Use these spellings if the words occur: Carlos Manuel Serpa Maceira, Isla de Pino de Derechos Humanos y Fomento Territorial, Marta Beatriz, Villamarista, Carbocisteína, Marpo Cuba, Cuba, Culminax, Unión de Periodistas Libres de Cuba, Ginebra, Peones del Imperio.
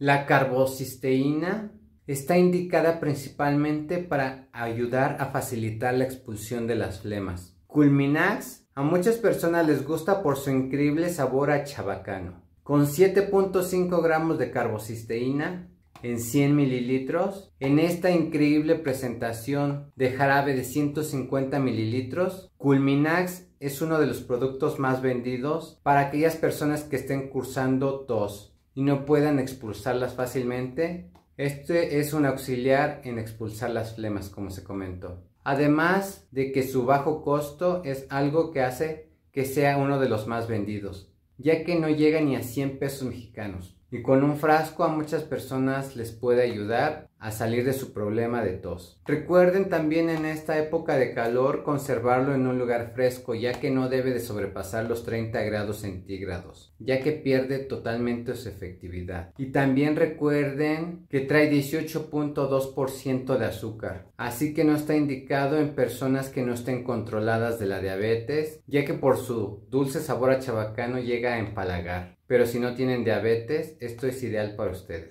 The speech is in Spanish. La carbocisteína está indicada principalmente para ayudar a facilitar la expulsión de las flemas. Culminax a muchas personas les gusta por su increíble sabor a chabacano. Con 7.5 gramos de carbocisteína en 100 mililitros, en esta increíble presentación de jarabe de 150 mililitros, Culminax es uno de los productos más vendidos para aquellas personas que estén cursando tos y no puedan expulsarlas fácilmente. Este es un auxiliar en expulsar las flemas, como se comentó. Además de que su bajo costo es algo que hace que sea uno de los más vendidos, ya que no llega ni a 100 pesos mexicanos. Y con un frasco a muchas personas les puede ayudar a salir de su problema de tos. Recuerden también en esta época de calor conservarlo en un lugar fresco, ya que no debe de sobrepasar los 30 grados centígrados, ya que pierde totalmente su efectividad. Y también recuerden que trae 18.2% de azúcar, así que no está indicado en personas que no estén controladas de la diabetes, ya que por su dulce sabor a chabacano llega a empalagar. Pero si no tienen diabetes, esto es ideal para ustedes.